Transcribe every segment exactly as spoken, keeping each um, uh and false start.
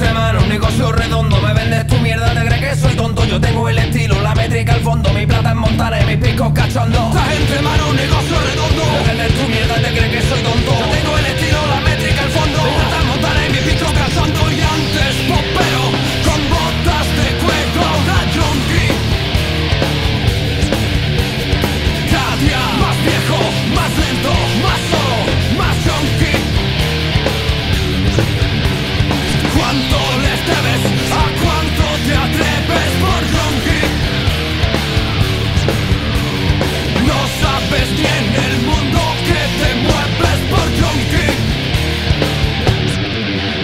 entre manos, negocio redondo. Me vendes tu mierda, te crees que soy tonto. Yo tengo el estilo, la métrica al fondo. Mi plata en Montana y mis picos cachando. Estás entre manos, negocio redondo. Me vendes tu mierda, te crees que soy tonto. Yo tengo el estilo, la métrica al fondo. Mi plata en Montana y mis picos cachando. Y antes popero, con botas de cueco, la yonki. Cada día más viejo, más lento, más solo, más yonki. ¿Cuánto les debes? ¿A cuánto te atreves por yonki? No sabes bien el mundo que te mueves por yonki.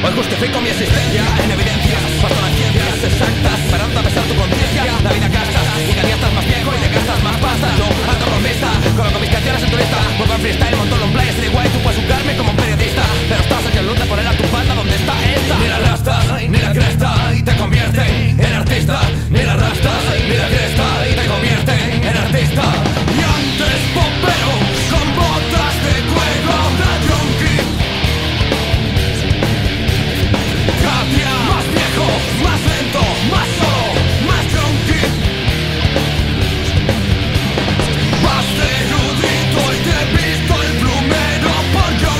Hoy justifico mi existencia en evidencias, paso las ciencias exactas, esperando a pesar tu conciencia. La vida gasta, y cada día estás más viejo y te gastas más pasta. No, ando con vista, como con mis canciones en tu lista. Vuelvo en freestyle, montón en play, street guay, tú puedes jugarme como un periodista. Pero estás aquí al luz de poner a tu banda donde está esta. Ni la rastas, ni la cresta, y te convierte en artista. Ni la rastas, ni la cresta, y te convierte en artista. Y antes bombero, con botas de cuero, la yonki. Cada día más viejo, más lento, más solo, más yonki. Más erudito y te he visto el plumero por yonki.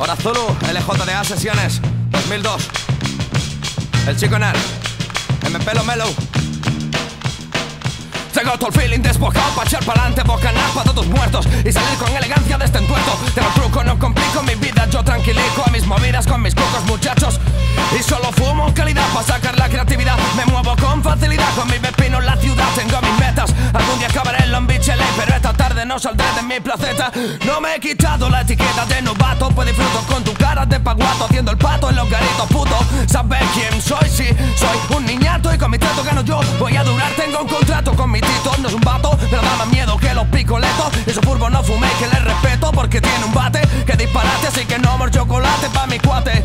Hora Zulú, L J de A, sesiones dos mil dos. El chico Nel, M P Lo Melo. Tengo todo el feeling desbocado pa' echar pa'lante, bocanar pa' todos muertos y salir con elegancia de este entuerto. Te lo truco, no complico mi vida, yo tranquilico a mis movidas con mis cucos, muchachos. Y solo fumo calidad pa' sacar la creatividad. Me muevo con facilidad, con mi pepino en la ciudad tengo mis metas. Algún día acabaré en Long Beach, L A, pero esta tarde no saldré de mi placeta. No me he quitado la etiqueta de novato, pues disfruto con tu cara de paguato, haciendo el pato en los garitos, puto. ¿Sabes quién soy? Sí, soy un niñato y con mi trato gano yo. Voy a durar, tengo un contrato con mi no es un vato, pero da más miedo que los picoletos. Y su furbo no fumé, que le respeto, porque tiene un bate que disparate, así que no more chocolate pa' mi cuate.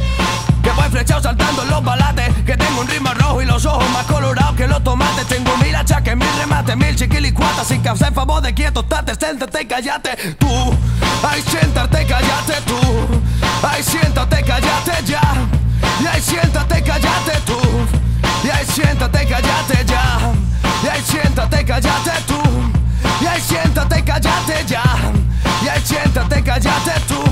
Que voy flechado saltando en los balates, que tengo un ritmo rojo y los ojos más colorados que los tomates. Tengo mil achaques, mil remates, mil chiquilicuatas, sin que hacer favor de quieto, tate, siéntate y cállate. Tú, ay, siéntate, cállate tú. Ay, siéntate, cállate ya. Y ay, siéntate, cállate tú. Y ay, siéntate, cállate ya. Y ahí siéntate, cállate tú. Y ahí siéntate, cállate ya. Y ahí siéntate, cállate tú.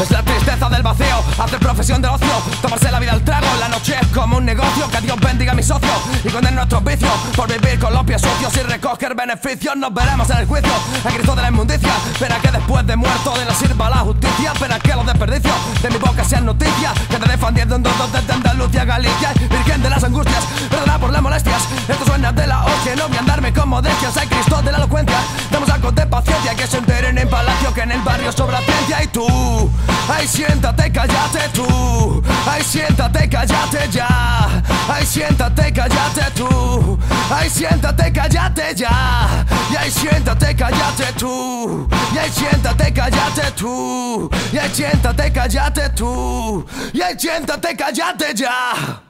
Es la tristeza del vacío, hacer profesión del ocio, tomarse la vida al trago. La noche es como un negocio, que Dios bendiga a mis socios y condene nuestros vicios por vivir con los pies sucios y recoger beneficios. Nos veremos en el juicio, a Cristo de la inmundicia. Espera que después de muerto de la sirva la justicia. Espera que los desperdicios de mi boca sean noticias, que te defendiendo en dos desde Andalucía, Galicia, Virgen de las Angustias. Perdona por las molestias, esto suena de la hostia. No voy a andarme con modestias, hay Cristo de la elocuencia. Damos algo de paciencia, que se enteren en palacio, que en el barrio sobra ciencia. Y tú, ay, siéntate, cállate tú. Ay, siéntate, cállate ya. Ay, siéntate, cállate tú. Ay, siéntate, cállate ya. Y ay, siéntate, cállate tú. Y ay, siéntate, cállate tú. Y ay, siéntate, cállate tú. Y ay, siéntate, cállate ya.